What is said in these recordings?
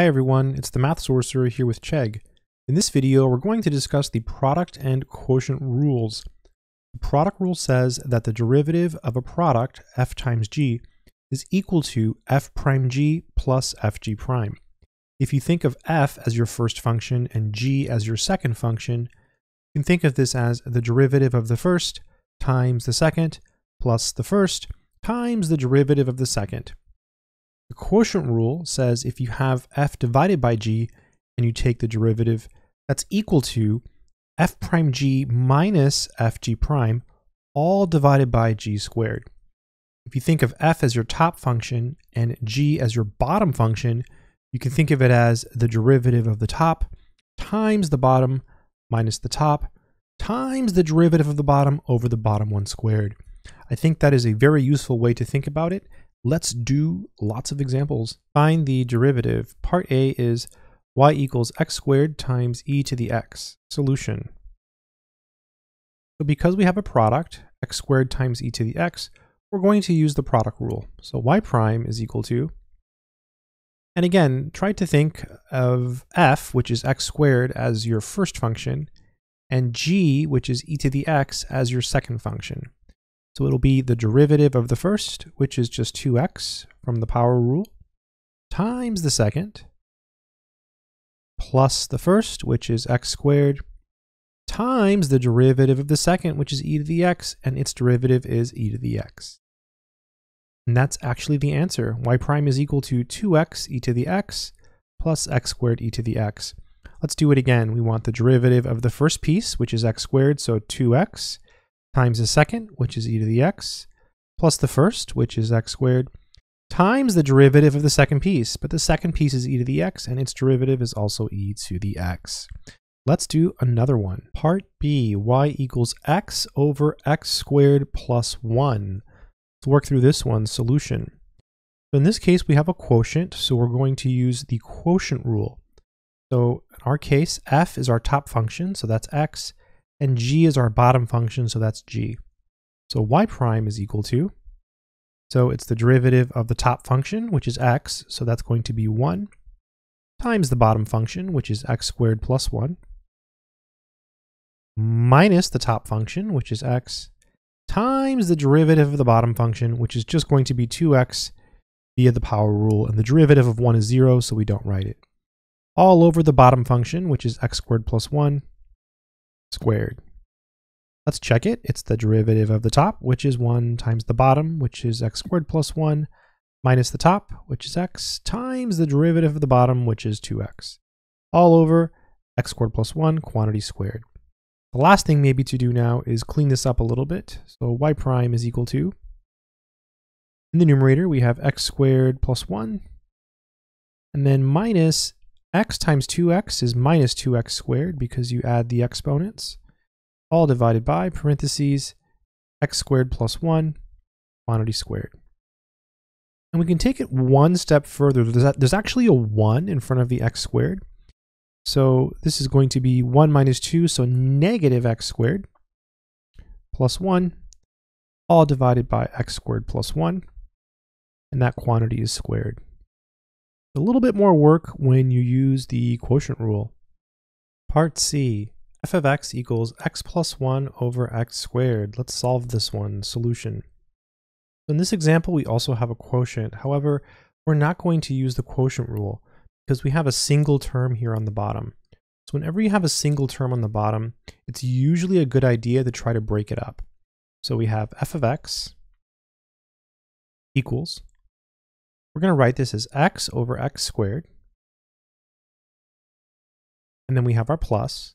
Hi everyone, it's the Math Sorcerer here with Chegg. In this video, we're going to discuss the product and quotient rules. The product rule says that the derivative of a product, f times g, is equal to f prime g plus fg prime. If you think of f as your first function and g as your second function, you can think of this as the derivative of the first times the second plus the first times the derivative of the second. The quotient rule says if you have f divided by g and you take the derivative, that's equal to f prime g minus fg prime, all divided by g squared. If you think of f as your top function and g as your bottom function, you can think of it as the derivative of the top times the bottom minus the top times the derivative of the bottom over the bottom one squared. I think that is a very useful way to think about it. Let's do lots of examples. Find the derivative. Part A is y equals x squared times e to the x. Solution. So because we have a product, x squared times e to the x, we're going to use the product rule. So y prime is equal to, and again, try to think of f, which is x squared, as your first function, and g, which is e to the x, as your second function. So it'll be the derivative of the first, which is just 2x from the power rule, times the second, plus the first, which is x squared, times the derivative of the second, which is e to the x, and its derivative is e to the x. And that's actually the answer. Y prime is equal to 2x e to the x plus x squared e to the x. Let's do it again. We want the derivative of the first piece, which is x squared, so 2x, times the second, which is e to the x, plus the first, which is x squared, times the derivative of the second piece, but the second piece is e to the x, and its derivative is also e to the x. Let's do another one. Part B, y equals x over x squared plus 1. Let's work through this one. Solution. So in this case, we have a quotient, so we're going to use the quotient rule. So in our case, f is our top function, so that's x, and g is our bottom function, so that's g. So y prime is equal to, so it's the derivative of the top function, which is x, so that's going to be 1, times the bottom function, which is x squared plus 1, minus the top function, which is x, times the derivative of the bottom function, which is just going to be 2x via the power rule, and the derivative of 1 is 0, so we don't write it, all over the bottom function, which is x squared plus 1, squared. Let's check it. It's the derivative of the top, which is 1, times the bottom, which is x squared plus 1, minus the top, which is x, times the derivative of the bottom, which is 2x, all over x squared plus 1, quantity squared. The last thing maybe to do now is clean this up a little bit. So y prime is equal to, in the numerator we have x squared plus 1, and then minus x times 2x is minus 2x squared because you add the exponents, all divided by parentheses x squared plus 1, quantity squared. And we can take it one step further. There's actually a 1 in front of the x squared. So this is going to be 1 minus 2, so negative x squared plus 1, all divided by x squared plus 1, and that quantity is squared. A little bit more work when you use the quotient rule. Part C, f of x equals x plus 1 over x squared. Let's solve this one. Solution. In this example, we also have a quotient. However, we're not going to use the quotient rule because we have a single term here on the bottom. So whenever you have a single term on the bottom, it's usually a good idea to try to break it up. So we have f of x equals, we're going to write this as x over x squared, and then we have our plus,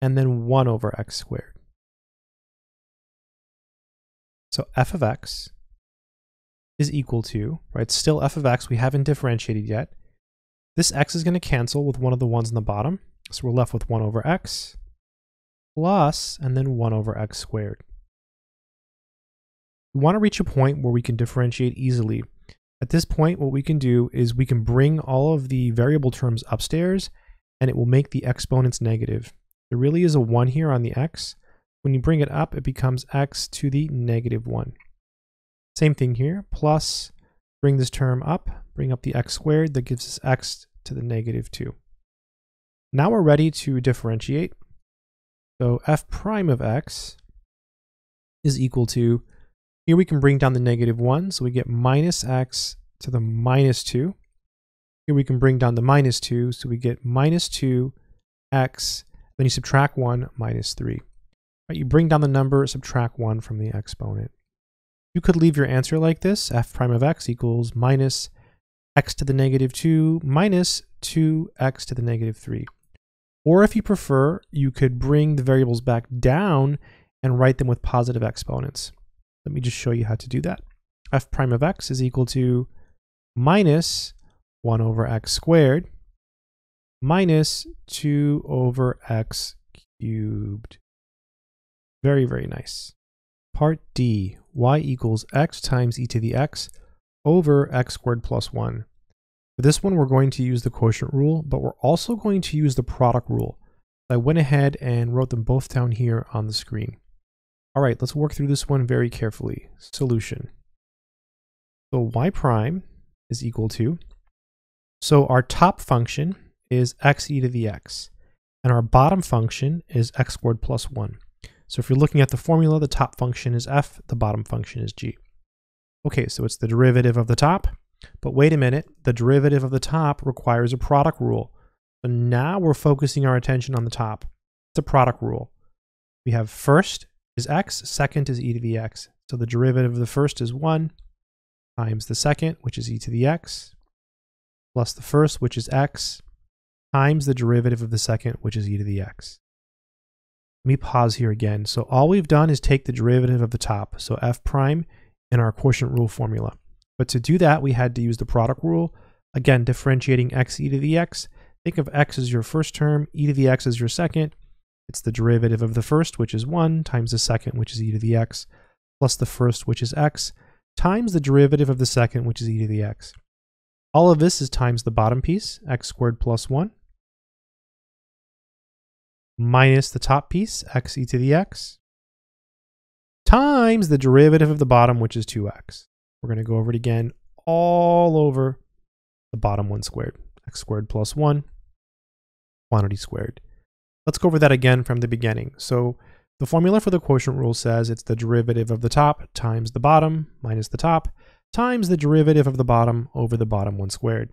and then 1 over x squared. So f of x is equal to, right, still f of x, we haven't differentiated yet. This x is going to cancel with one of the ones on the bottom, so we're left with 1 over x plus, and then 1 over x squared. We want to reach a point where we can differentiate easily. At this point, what we can do is we can bring all of the variable terms upstairs, and it will make the exponents negative. There really is a 1 here on the x. When you bring it up, it becomes x to the negative 1. Same thing here, plus, bring this term up, bring up the x squared, that gives us x to the negative 2. Now we're ready to differentiate. So f prime of x is equal to, here we can bring down the negative 1, so we get minus x to the minus 2. Here we can bring down the minus 2, so we get minus 2x, then you subtract 1, minus 3. Right, you bring down the number, subtract 1 from the exponent. You could leave your answer like this, f prime of x equals minus x to the negative 2 minus 2x to the negative 3. Or if you prefer, you could bring the variables back down and write them with positive exponents. Let me just show you how to do that. F prime of x is equal to minus 1 over x squared minus 2 over x cubed. Very, very nice. Part D, y equals x times e to the x over x squared plus 1. For this one, we're going to use the quotient rule, but we're also going to use the product rule. I went ahead and wrote them both down here on the screen. All right, let's work through this one very carefully. Solution. So y prime is equal to, so our top function is x e to the x, and our bottom function is x squared plus 1. So if you're looking at the formula, the top function is f, the bottom function is g. Okay, so it's the derivative of the top, but wait a minute, the derivative of the top requires a product rule. So now we're focusing our attention on the top. It's a product rule. We have first is x, second is e to the x. So the derivative of the first is 1 times the second, which is e to the x, plus the first, which is x, times the derivative of the second, which is e to the x. Let me pause here again. So all we've done is take the derivative of the top, so f prime, in our quotient rule formula. But to do that, we had to use the product rule. Again, differentiating x e to the x. Think of x as your first term, e to the x as your second. It's the derivative of the first, which is 1, times the second, which is e to the x, plus the first, which is x, times the derivative of the second, which is e to the x. All of this is times the bottom piece, x squared plus 1, minus the top piece, x e to the x, times the derivative of the bottom, which is 2x. We're going to go over it again, all over the bottom one squared, x squared plus 1, quantity squared. Let's go over that again from the beginning. So the formula for the quotient rule says it's the derivative of the top times the bottom minus the top times the derivative of the bottom over the bottom one squared.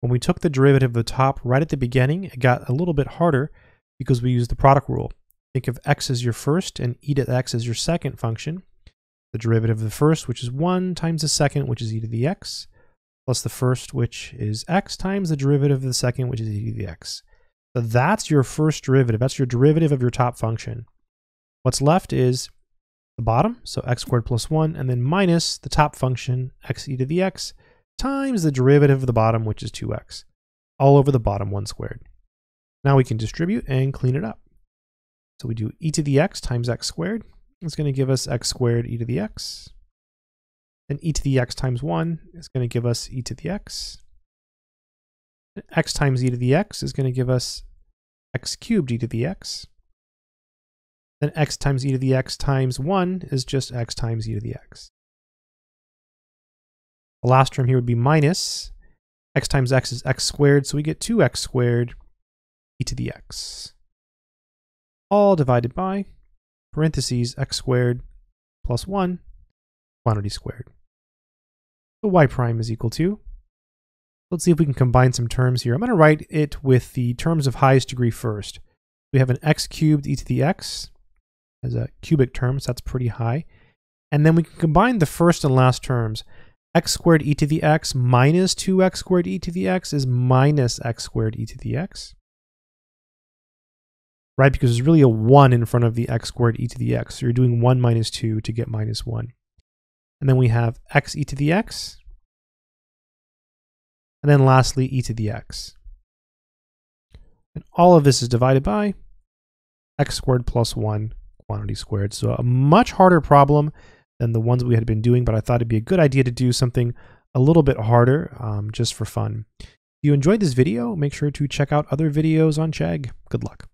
When we took the derivative of the top right at the beginning, it got a little bit harder because we used the product rule. Think of x as your first and e to the x as your second function. The derivative of the first, which is 1, times the second, which is e to the x, plus the first, which is x, times the derivative of the second, which is e to the x. So that's your first derivative. That's your derivative of your top function. What's left is the bottom, so x squared plus 1, and then minus the top function, x e to the x, times the derivative of the bottom, which is 2x, all over the bottom 1 squared. Now we can distribute and clean it up. So we do e to the x times x squared. It's going to give us x squared e to the x. And e to the x times 1 is going to give us e to the x. And x times e to the x is going to give us x cubed e to the x. Then x times e to the x times 1 is just x times e to the x. The last term here would be minus. X times x is x squared, so we get 2x squared e to the x. All divided by parentheses x squared plus 1, quantity squared. So y prime is equal to, let's see if we can combine some terms here. I'm going to write it with the terms of highest degree first. We have an x cubed e to the x as a cubic term, so that's pretty high. And then we can combine the first and last terms. X squared e to the x minus 2x squared e to the x is minus x squared e to the x. Right, because there's really a 1 in front of the x squared e to the x. So you're doing 1 minus 2 to get minus 1. And then we have x e to the x. And then lastly, e to the x. And all of this is divided by x squared plus 1, quantity squared. So a much harder problem than the ones we had been doing, but I thought it'd be a good idea to do something a little bit harder just for fun. If you enjoyed this video, make sure to check out other videos on Chegg. Good luck.